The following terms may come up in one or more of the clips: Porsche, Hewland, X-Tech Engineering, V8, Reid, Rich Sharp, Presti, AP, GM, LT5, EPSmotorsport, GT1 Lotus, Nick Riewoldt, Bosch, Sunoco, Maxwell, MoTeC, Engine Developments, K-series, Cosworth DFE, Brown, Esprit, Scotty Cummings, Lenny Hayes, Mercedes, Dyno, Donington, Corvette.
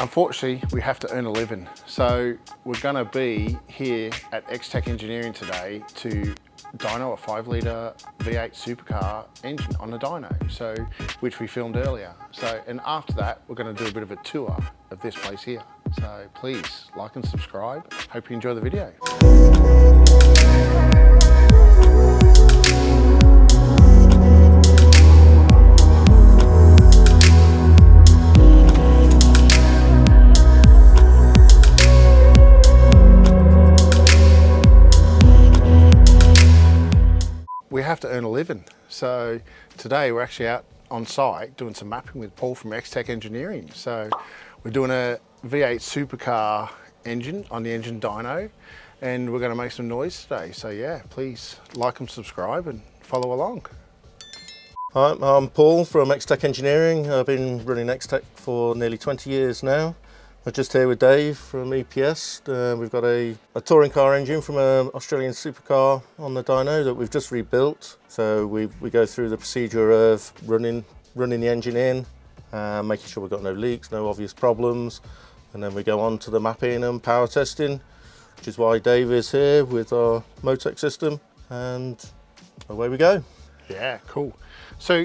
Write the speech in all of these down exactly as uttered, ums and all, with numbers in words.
Unfortunately, we have to earn a living. So we're gonna be here at X-Tech Engineering today to dyno a five litre V eight supercar engine on a dyno, so which we filmed earlier. So, and after that, we're gonna do a bit of a tour of this place here. So please like and subscribe. Hope you enjoy the video. We have to earn a living. So today we're actually out on site doing some mapping with Paul from X-Tech Engineering. So we're doing a V eight supercar engine on the engine dyno, and we're going to make some noise today. So yeah, please like and subscribe and follow along. Hi, I'm Paul from X-Tech Engineering. I've been running X-Tech for nearly twenty years now. I'm just here with Dave from E P S. Uh, we've got a, a touring car engine from an Australian supercar on the dyno that we've just rebuilt. So we, we go through the procedure of running, running the engine in, uh, making sure we've got no leaks, no obvious problems. And then we go on to the mapping and power testing, which is why Dave is here with our MoTeC system. And away we go. Yeah, cool. So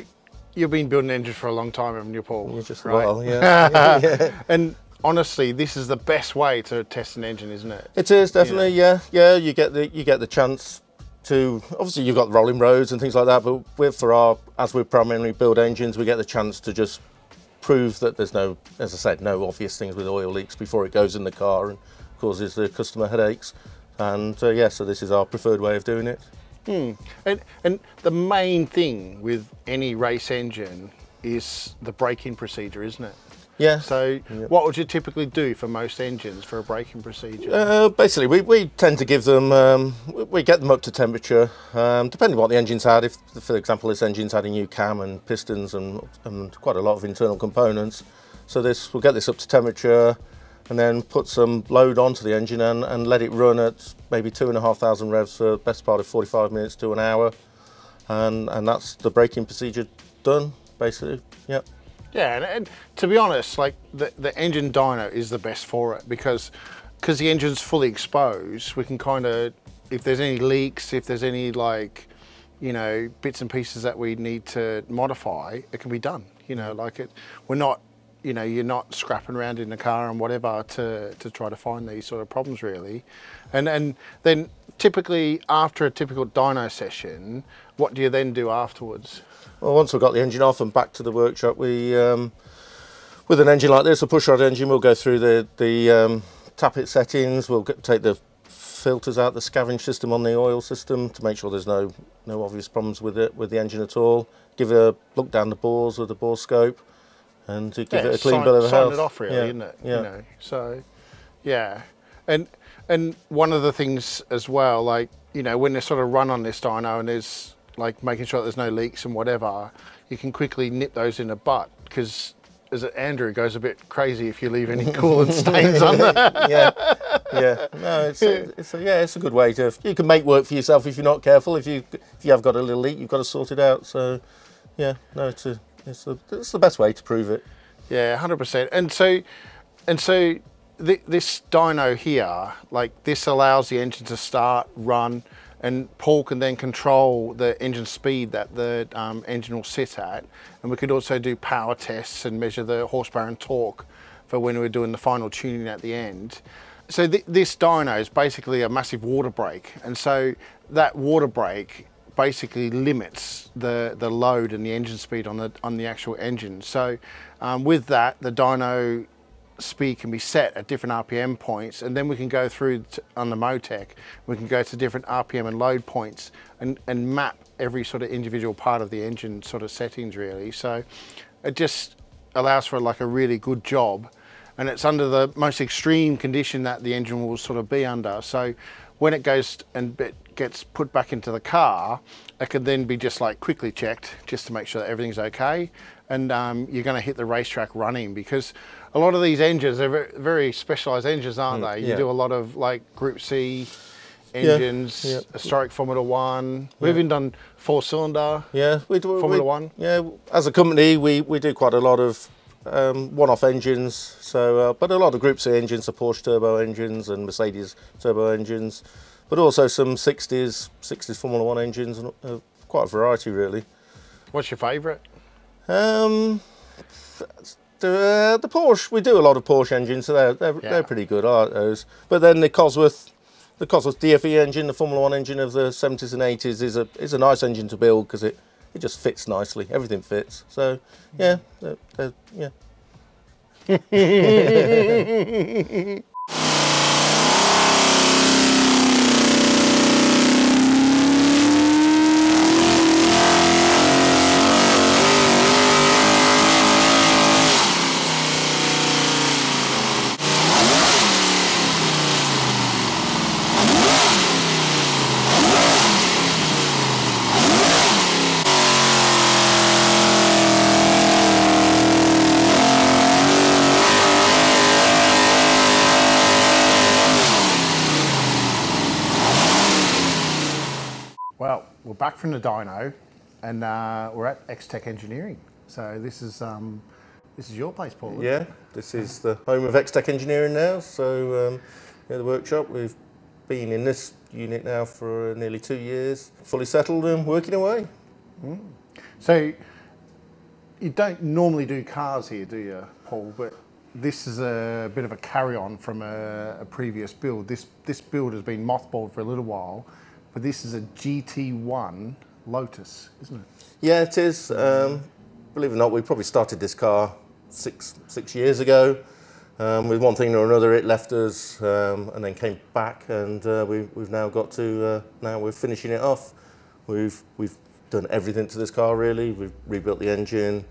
you've been building engines for a long time, haven't you, Paul? Just right? Well, yeah. yeah, yeah. And honestly, this is the best way to test an engine, isn't it? It is, definitely, yeah. Yeah, yeah you get the you get the chance to, obviously you've got rolling roads and things like that, but with, for our, as we primarily build engines, we get the chance to just prove that there's no, as I said, no obvious things with oil leaks before it goes in the car and causes the customer headaches. And uh, yeah, so this is our preferred way of doing it. Hmm. And, and the main thing with any race engine is the braking procedure, isn't it? Yeah. So yep. What would you typically do for most engines for a braking procedure? Uh, basically, we, we tend to give them, um, we, we get them up to temperature, um, depending on what the engine's had. If, for example, this engine's had a new cam and pistons and, and quite a lot of internal components. So this, we'll get this up to temperature and then put some load onto the engine and, and let it run at maybe two and a half thousand revs for the best part of forty-five minutes to an hour. And, and that's the braking procedure done, basically, yep. Yeah, and, and to be honest, like the, the engine dyno is the best for it because because the engine's fully exposed, we can kind of, if there's any leaks, if there's any like, you know, bits and pieces that we need to modify, it can be done. You know, like it, we're not, you know, you're not scrapping around in the car and whatever to, to try to find these sort of problems really. And, and then typically after a typical dyno session, what do you then do afterwards? Well, once we've got the engine off and back to the workshop, we, um, with an engine like this, a pushrod engine, we'll go through the, the um, tappet settings, we'll get, take the filters out, the scavenge system on the oil system to make sure there's no, no obvious problems with it, with the engine at all. Give a look down the bores with the bore scope and to give yeah, it a clean sign, bill of health. Sign it off really, yeah. Isn't it? Yeah. You know, so, yeah. And, and one of the things as well, like, you know, when they sort of run on this dyno and there's, like making sure that there's no leaks and whatever, you can quickly nip those in the butt because as Andrew goes a bit crazy if you leave any coolant stains on there. Yeah, yeah, no, it's a, it's a, yeah, it's a good way to, you can make work for yourself if you're not careful. If you if you have got a little leak, you've got to sort it out. So yeah, no, it's a, it's, a, it's the best way to prove it. Yeah, one hundred percent. And so, and so th this dyno here, like this allows the engine to start, run, and Paul can then control the engine speed that the um, engine will sit at. And we could also do power tests and measure the horsepower and torque for when we're doing the final tuning at the end. So th this dyno is basically a massive water brake. And so that water brake basically limits the, the load and the engine speed on the, on the actual engine. So um, with that, the dyno speed can be set at different R P M points, and then we can go through to, on the MoTeC, we can go to different R P M and load points and, and map every sort of individual part of the engine sort of settings really. So it just allows for like a really good job, and it's under the most extreme condition that the engine will sort of be under. So when it goes and it gets put back into the car, it can then be just like quickly checked just to make sure that everything's okay. And um, you're going to hit the racetrack running, because a lot of these engines are very specialised engines, aren't mm, they? You yeah. do a lot of like Group C engines, yeah, yeah. historic Formula One. Yeah. We've even done four cylinder. Yeah, we do Formula we, One. Yeah, as a company, we we do quite a lot of um, one-off engines, so uh, but a lot of Group C engines, so Porsche turbo engines and Mercedes turbo engines, but also some sixties, sixties Formula One engines, and uh, quite a variety really. What's your favourite? Um, the, uh, the Porsche, we do a lot of Porsche engines, so they're, they're, yeah. they're pretty good, aren't those? But then the Cosworth, the Cosworth D F E engine, the Formula One engine of the seventies and eighties is a, is a nice engine to build because it, it just fits nicely, everything fits. So, yeah, they're, they're, yeah. Back from the dyno, and uh, we're at X-Tech Engineering. So this is um, this is your place, Paul. Yeah, it? this is the home of X-Tech Engineering now. So um, yeah, the workshop. We've been in this unit now for nearly two years, fully settled and working away. Mm. So you don't normally do cars here, do you, Paul? But this is a bit of a carry-on from a, a previous build. This this build has been mothballed for a little while. But this is a G T one Lotus, isn't it? Yeah, it is. Um, believe it or not, we probably started this car six six years ago. Um, with one thing or another, it left us, um, and then came back, and uh, we, we've now got to uh, now we're finishing it off. We've we've done everything to this car really. We've rebuilt the engine.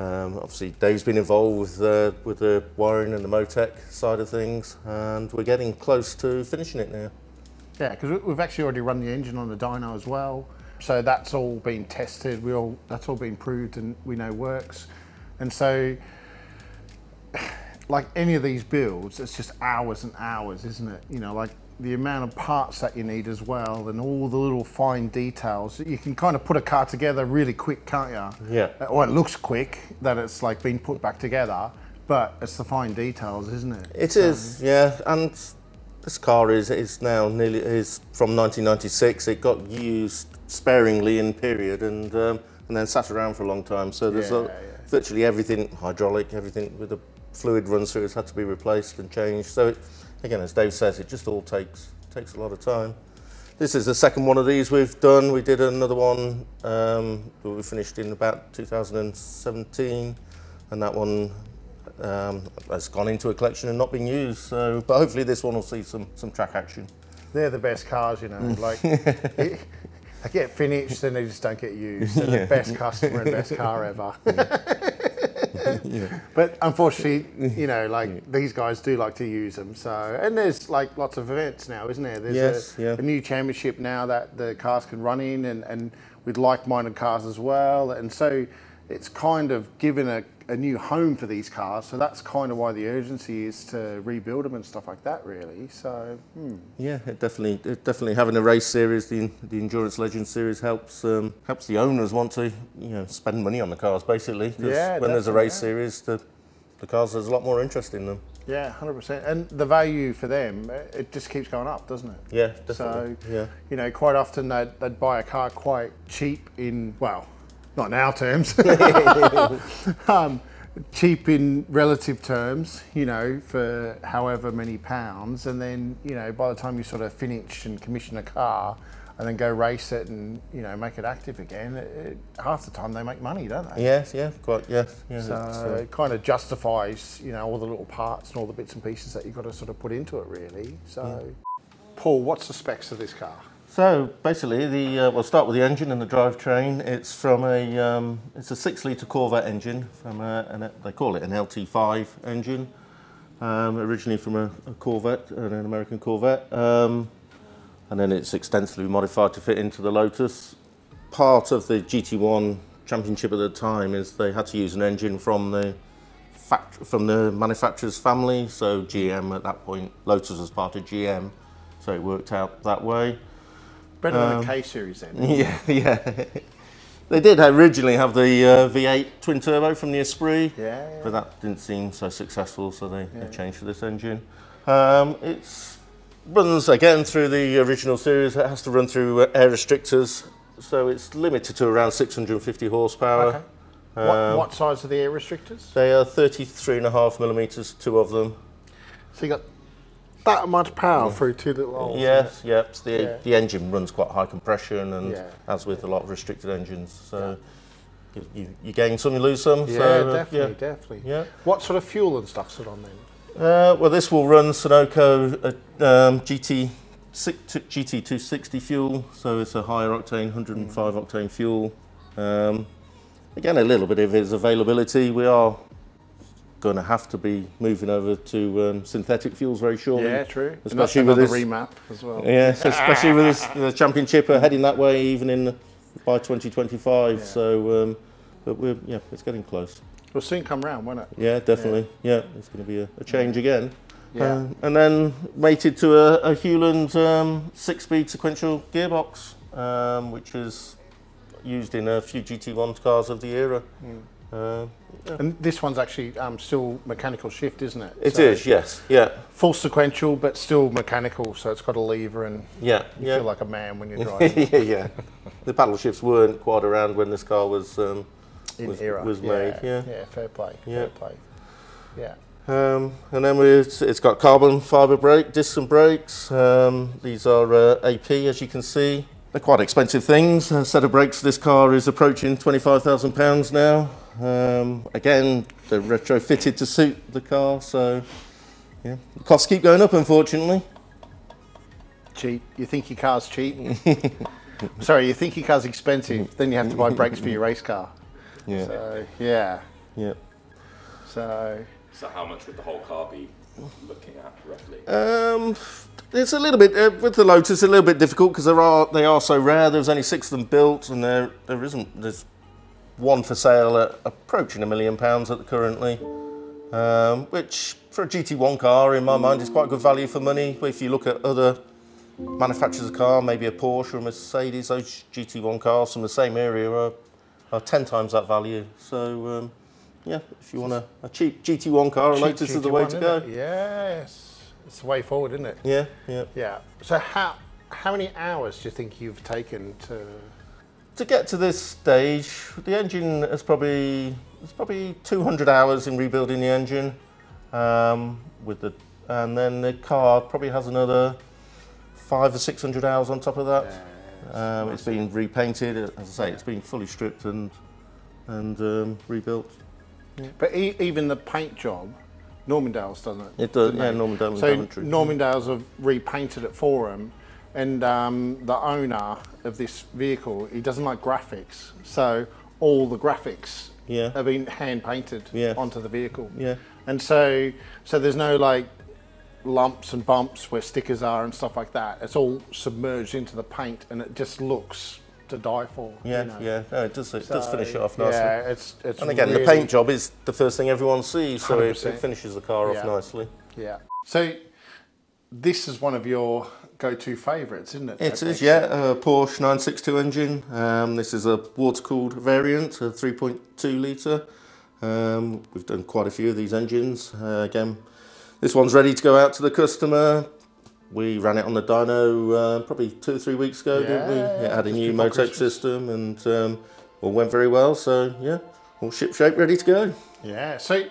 Um, obviously, Dave's been involved with uh, with the wiring and the MoTeC side of things, and we're getting close to finishing it now. Yeah, because we've actually already run the engine on the dyno as well, so that's all been tested. We all that's all been proved, and we know works. And so, like any of these builds, it's just hours and hours, isn't it? You know, like the amount of parts that you need as well, and all the little fine details. You can kind of put a car together really quick, can't you? Yeah. Or it looks quick that it's like been put back together, but it's the fine details, isn't it? It so, is. Yeah, and. This car is, is now nearly, is from nineteen ninety-six. It got used sparingly in period, and um, and then sat around for a long time. So there's yeah, a, yeah. virtually everything hydraulic, everything with the fluid runs through, it's had to be replaced and changed. So it, again, as Dave says, it just all takes takes a lot of time. This is the second one of these we've done. We did another one um, that we finished in about two thousand seventeen, and that one Um, that's gone into a collection and not been used, so but hopefully this one will see some some track action. They're the best cars, you know. Like it, they get finished and they just don't get used. They're yeah. the best customer and best car ever. Yeah. Yeah. But unfortunately, you know, like yeah. these guys do like to use them. So and there's like lots of events now, isn't there? There's yes, a, yeah. a new championship now that the cars can run in, and and with like-minded cars as well. And so it's kind of given a, a new home for these cars, so that's kind of why the urgency is to rebuild them and stuff like that, really. So hmm. yeah, it definitely, it definitely having a race series, the the Endurance Legends series helps um, helps the owners want to you know spend money on the cars basically. Cause yeah, when there's a race yeah. series, the the cars there's a lot more interest in them. Yeah, one hundred percent. And the value for them, it just keeps going up, doesn't it? Yeah, definitely. So yeah. you know, quite often they'd, they'd buy a car quite cheap in well. Not in our terms, um, cheap in relative terms, you know, for however many pounds. And then, you know, by the time you sort of finish and commission a car and then go race it and, you know, make it active again, it, it, half the time they make money, don't they? Yes, yeah, quite, yeah. yeah so, so it kind of justifies, you know, all the little parts and all the bits and pieces that you've got to sort of put into it, really. So, yeah. Paul, what's the specs of this car? So basically, the uh, we'll start with the engine and the drivetrain. It's from a um, it's a six-litre Corvette engine from a, an, they call it an L T five engine, um, originally from a, a Corvette, an American Corvette, um, and then it's extensively modified to fit into the Lotus. Part of the G T one championship at the time is they had to use an engine from the fact from the manufacturer's family. So G M at that point, Lotus was part of G M, so it worked out that way. Better than um, the K-series then. Yeah, yeah. They did originally have the uh, V eight twin turbo from the Esprit, yeah, yeah. but that didn't seem so successful, so they, yeah. they changed to this engine. Um, it runs again through the original series. It has to run through air restrictors, so it's limited to around six hundred fifty horsepower. Okay. Um, what, what size are the air restrictors? They are thirty-three and a half millimeters, two of them. So you got that much power yeah. through two little holes? Yes, yeah. yep. The, yeah. the engine runs quite high compression, and yeah. as with yeah. a lot of restricted engines, so yeah. you, you gain some, you lose some. Yeah, so, definitely, uh, yeah. definitely. Yeah. What sort of fuel and stuff's it on then? Uh, well, this will run Sunoco uh, um, G T two sixty fuel, so it's a higher octane, one hundred and five mm. octane fuel. Um, Again, a little bit of its availability. We are going to have to be moving over to um, synthetic fuels very shortly. Yeah, true. Especially with this remap as well. Yeah, so especially with this, the championship are heading that way, even in by twenty twenty-five. Yeah. So, um, but we're yeah, it's getting close. It'll soon come round, won't it? Yeah, definitely. Yeah, yeah it's going to be a, a change yeah. again. Yeah. Um, and then mated to a, a Hewland um, six-speed sequential gearbox, um, which is used in a few G T one cars of the era. Mm. Uh, yeah. And this one's actually um, still mechanical shift, isn't it? It so is, yes, yeah. Full sequential, but still mechanical, so it's got a lever and yeah, you yeah. feel like a man when you're driving. yeah, yeah. The paddle shifts weren't quite around when this car was um, in was, era. was made. Yeah, yeah. yeah fair play, yeah. fair play. Yeah. Um, and then we've, it's got carbon fibre brake, discs and brakes. Um, these are uh, A P, as you can see. They're quite expensive things. A set of brakes for this car is approaching twenty-five thousand pounds now. Um, again, they're retrofitted to suit the car, so yeah. The costs keep going up, unfortunately. Cheap. You think your car's cheap? Sorry, you think your car's expensive, then you have to buy brakes for your race car. Yeah. So, yeah. Yeah. So. So how much would the whole car be looking at, roughly? Um. It's a little bit, uh, with the Lotus, a little bit difficult because there are, they are so rare. There's only six of them built, and there, there isn't, there's one for sale at approaching a million pounds at currently, um, which for a G T one car, in my mind, is quite good value for money. If you look at other manufacturers of car, maybe a Porsche or a Mercedes, those G T one cars from the same area are, are ten times that value. So, um, yeah, if you want a, a cheap G T one car, a Lotus is the way to go. Yes. It's the way forward, isn't it? Yeah, yeah. Yeah. So how how many hours do you think you've taken to to get to this stage? The engine is probably it's probably two hundred hours in rebuilding the engine, um, with the and then the car probably has another five or six hundred hours on top of that. Yeah, um, it's been repainted, as I say, it's been fully stripped and and um, rebuilt. Yeah. But e even the paint job. Normandale's done it. It does, yeah, Normandale's done it. So Normandale's have repainted it for him, and um, the owner of this vehicle, he doesn't like graphics, so all the graphics yeah. have been hand painted yeah. onto the vehicle. Yeah. And so, so there's no like lumps and bumps where stickers are and stuff like that. It's all submerged into the paint, and it just looks to die for. Yeah, you know? yeah, no, it does. It so, does finish it off nicely. Yeah, it's, it's and again, really the paint job is the first thing everyone sees, so it, it finishes the car yeah. off nicely. Yeah. So this is one of your go-to favourites, isn't it? It is. Yeah, a Porsche nine sixty-two engine. Um, this is a water-cooled variant, a three point two litre. Um, we've done quite a few of these engines. Uh, again, this one's ready to go out to the customer. We ran it on the dyno uh, probably two or three weeks ago, yeah, didn't we? It had a new MoTeC system, and um, all went very well. So yeah, all shipshape, ready to go. Yeah. So,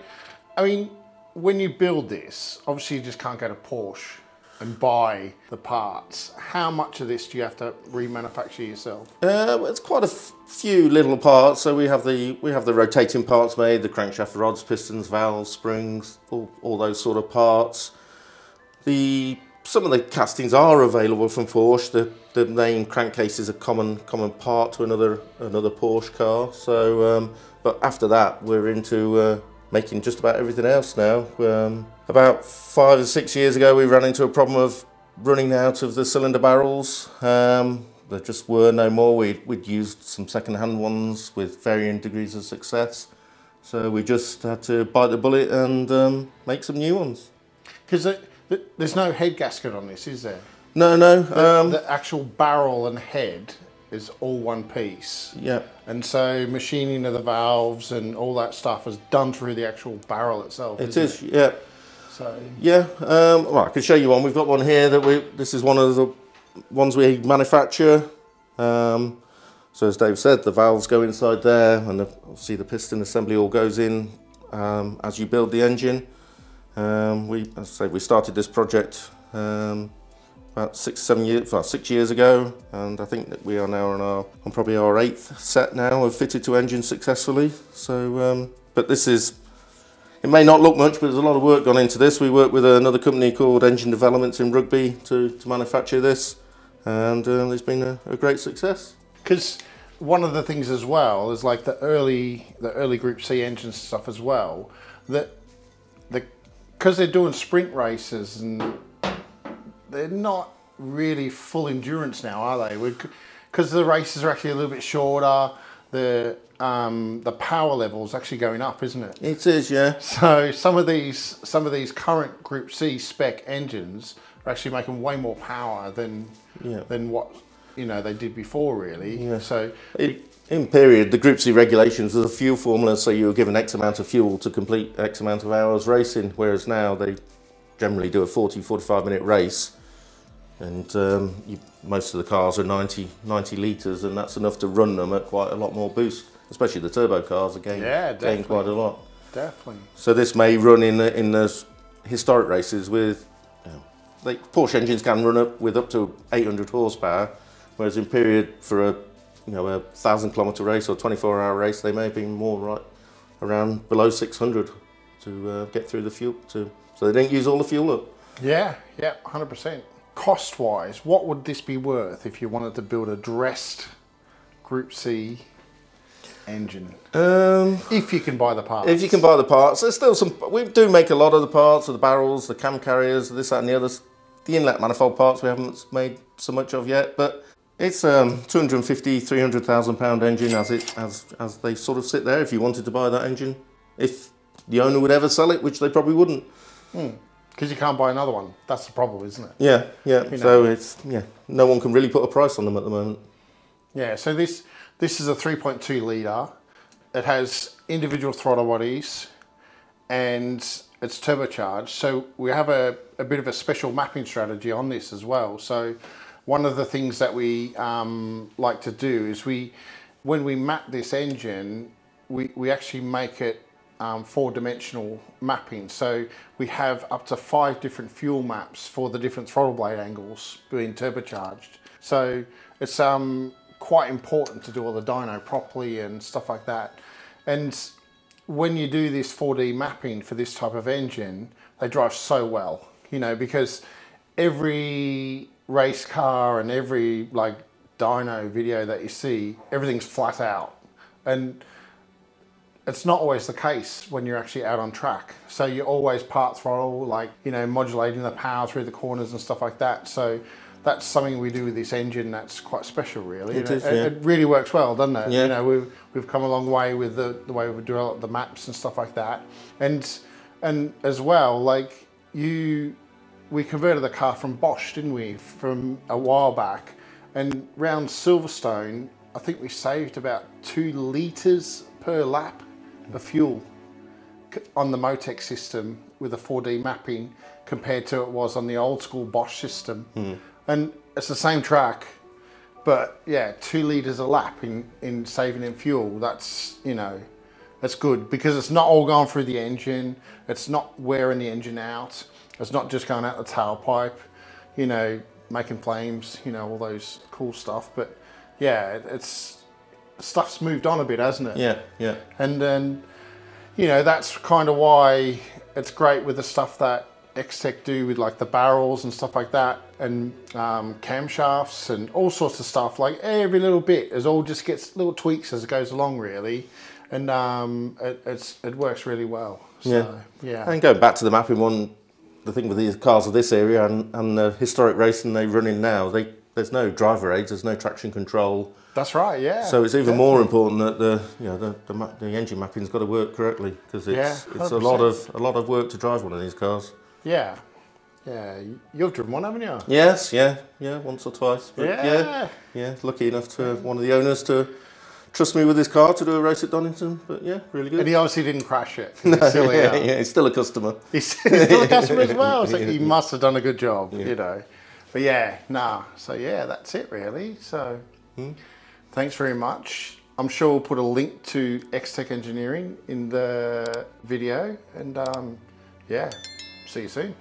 I mean, when you build this, obviously you just can't go to Porsche and buy the parts. How much of this do you have to remanufacture yourself? Uh, well, it's quite a few little parts. So we have the we have the rotating parts made, the crankshaft rods, pistons, valves, springs, all, all those sort of parts. The Some of the castings are available from Porsche. The, the name crankcase is a common common part to another another Porsche car. So, um, but after that, we're into uh, making just about everything else now. Um, about five or six years ago, we ran into a problem of running out of the cylinder barrels. Um, there just were no more. We'd, we'd used some second-hand ones with varying degrees of success. So we just had to bite the bullet and um, make some new ones. Because there's no head gasket on this, is there? No, no. The, um, the actual barrel and head is all one piece. Yeah. And so machining of the valves and all that stuff is done through the actual barrel itself. It is, it? yeah. So yeah, um, well, I can show you one. We've got one here that we. This is one of the ones we manufacture. Um, so as Dave said, the valves go inside there, and the, obviously the piston assembly all goes in um, as you build the engine. Um, we, as I say, we started this project um, about six, seven years, well, six years ago, and I think that we are now on our, on probably our eighth set now of fitted to engines successfully. So, um, but this is, it may not look much, but there's a lot of work gone into this. We work with another company called Engine Developments in Rugby to, to manufacture this, and um, it's been a, a great success. Because one of the things as well is like the early, the early Group C engines stuff as well, that the because they're doing sprint races and they're not really full endurance now, are they? Because the races are actually a little bit shorter. The um, the power level is actually going up, isn't it? It is, yeah. So some of these some of these current Group C spec engines are actually making way more power than yeah. than what you know they did before, really. Yeah. So. It In period, the Group C regulations was a fuel formula, so you were given X amount of fuel to complete X amount of hours racing, whereas now they generally do a forty, forty-five minute race, and um, you, most of the cars are ninety, ninety litres, and that's enough to run them at quite a lot more boost, especially the turbo cars again, yeah, gain quite a lot. Definitely. So this may run in, the, in those historic races with, you know, like Porsche engines can run up with up to eight hundred horsepower, whereas in period for a you know, a thousand kilometre race or twenty-four hour race, they may have been more right around below six hundred to uh, get through the fuel to, so they don't use all the fuel up. Yeah, yeah, one hundred percent. Cost wise, what would this be worth if you wanted to build a dressed Group C engine? Um, if you can buy the parts. If you can buy the parts. There's still some, we do make a lot of the parts, of the barrels, the cam carriers, this, that and the others. The inlet manifold parts we haven't made so much of yet, but it's um, two hundred fifty, three hundred thousand pound engine as it as as they sort of sit there. If you wanted to buy that engine, if the owner would ever sell it, which they probably wouldn't, because mm. you can't buy another one. That's the problem, isn't it? Yeah, yeah. You know. So it's yeah, no one can really put a price on them at the moment. Yeah. So this this is a three point two litre. It has individual throttle bodies, and it's turbocharged. So we have a a bit of a special mapping strategy on this as well. So. One of the things that we um, like to do is we, when we map this engine, we, we actually make it um, four-dimensional mapping. So we have up to five different fuel maps for the different throttle blade angles being turbocharged. So it's um, quite important to do all the dyno properly and stuff like that. And when you do this four D mapping for this type of engine, they drive so well, you know, because every race car and every like dyno video that you see, everything's flat out, and it's not always the case when you're actually out on track. So you're always part throttle, like, you know, modulating the power through the corners and stuff like that. So that's something we do with this engine that's quite special, really. It, is, it, yeah. it really works well, doesn't it? Yeah. You know, we've we've come a long way with the, the way we've developed the maps and stuff like that, and and as well, like you. We converted the car from Bosch, didn't we, from a while back, and round Silverstone, I think we saved about two litres per lap of fuel on the MoTeC system with the four D mapping compared to it was on the old school Bosch system. Mm. And it's the same track, but yeah, two litres a lap in, in saving in fuel, that's, you know, that's good because it's not all gone through the engine, it's not wearing the engine out. It's not just going out the tailpipe, you know, making flames, you know, all those cool stuff. But yeah, it's stuff's moved on a bit, hasn't it? Yeah, yeah. And then, you know, that's kind of why it's great with the stuff that X-Tech do with like the barrels and stuff like that, and um, camshafts and all sorts of stuff. Like every little bit is all just gets little tweaks as it goes along, really. And um, it, it's, it works really well. So, yeah. yeah. And going back to the mapping one, the thing with these cars of this area and, and the historic racing they run in now, they, there's no driver aids, there's no traction control. That's right, yeah. So it's even Definitely. more important that the you know the, the, map, the engine mapping's got to work correctly because it's yeah, it's a lot of a lot of work to drive one of these cars. Yeah, Yeah, you've driven one, haven't you? Yes, yeah, yeah, once or twice. But yeah. yeah, yeah. Lucky enough to have one of the owners to trust me with his car to do a race at Donington. But yeah, really good. And he obviously didn't crash it. No, it's silly, yeah, yeah, he's still a customer. He's, he's still a customer as well. So he must have done a good job, yeah. you know. But yeah, nah. So yeah, that's it really. So hmm. thanks very much. I'm sure we'll put a link to X-Tech Engineering in the video, and um, yeah, see you soon.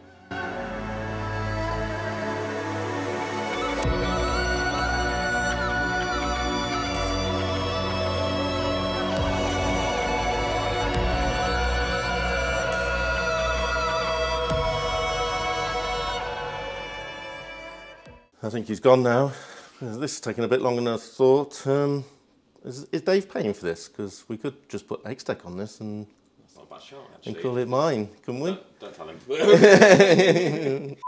I think he's gone now. This is taking a bit longer than I thought. Um, Is, is Dave paying for this? Because we could just put X-Tech on this and, That's not a bad shot, actually. and call it mine, couldn't we? Don't, don't tell him.